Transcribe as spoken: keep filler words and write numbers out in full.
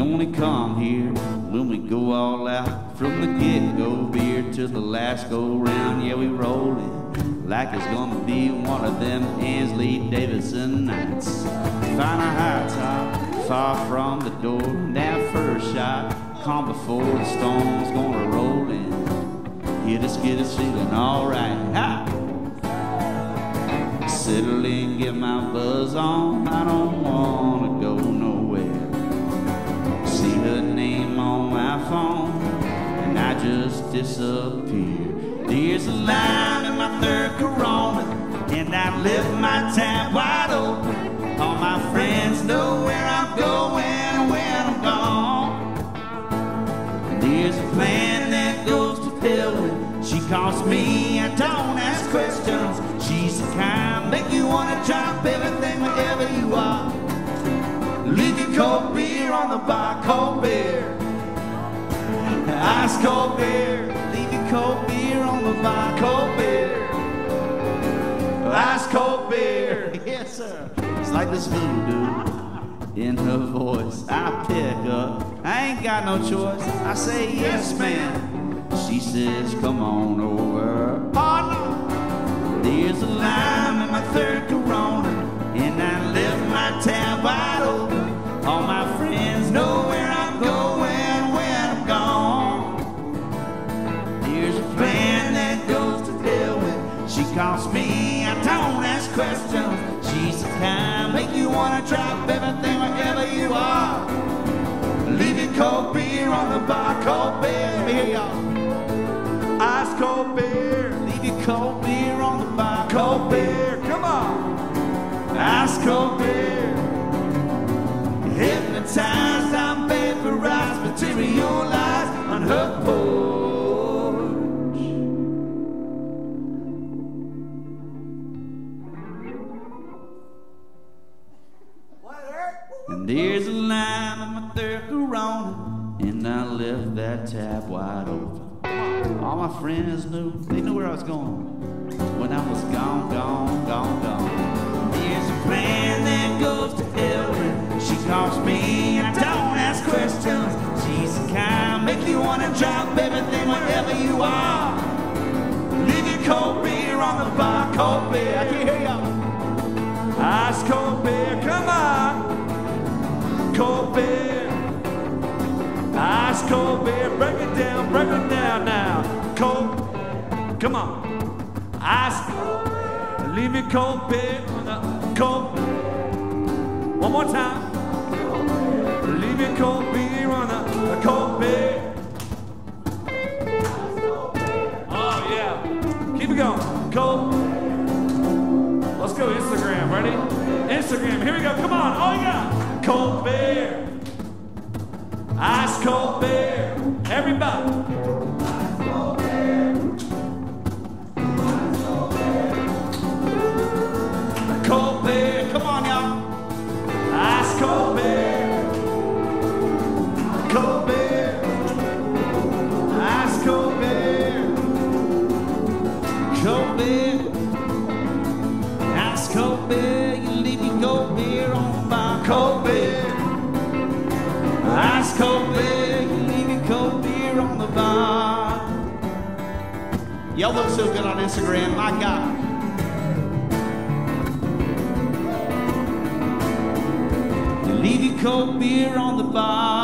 only come here when we go all out from the get-go, beer to the last go-round. Yeah, we rollin' like it's gonna be one of them Ainsley Davidson nights. Find a high top, far from the door, that first shot, calm before the storm's gonna roll in. Hit us, get us feelin' alright. Ha! Settle in, get my buzz on, I don't wanna go nowhere. See her name on my phone, and I just disappear. There's a line in my third Corona, and I live my time wide open. All my friends know where I'm going, where I'm gone. And there's a plan that goes to Dylan. She calls me, I don't ask questions. She's the kind that you want to drop everything wherever you are. Leave your cold beer on the bar, cold beer, ice cold beer. Leave your cold beer on the bar, cold beer, ice cold beer. Yes, sir. It's like this voodoo in her voice. I pick up. I ain't got no choice. I say yes, ma'am. She says, come on over, partner. There's a lime in my third Corona, and I live my tab wide open. All my friends know where I'm going, where I'm gone. There's a plan that goes to Dylan. She calls me, I don't ask questions. She's the kind make you want to drop everything wherever you are. Leave your cold beer on the bar, cold beer. Here y'all, ice cold beer. Leave your cold beer on the bar, cold beer. Come on, ice cold beer. Hypnotized, I'm vaporized, materialized on her porch. And there's a lime in my third Corona, and I left that tap wide open. All my friends knew, they knew where I was going when I was gone, gone, gone, gone. There's a plan that goes to Elwin. She calls me, and I don't ask questions. She's the kind make you want to drop everything wherever you are. Leave your cold beer on the bar, cold beer. I can hear y'all. Ice cold beer, come on. Cold beer. Ice cold beer, break it down, break it down now. Cold, come on. Ice cold. Leave your cold beer on the cold beer. One more time. Leave your cold beer on a, a cold beer. Oh yeah, keep it going. Cold. Let's go Instagram, ready? Instagram, here we go, come on, all you got. Cold beer, ice cold beer, everybody. Ice cold beer, ice cold beer. Cold beer, come on y'all. Ice cold beer, cold beer, ice cold beer, cold beer, ice cold beer. You leave your cold beer on the bar, cold beer, ice cold beer. You leave your cold beer on the bar. Y'all look so good on Instagram, my God. Leave your cold beer on the bar.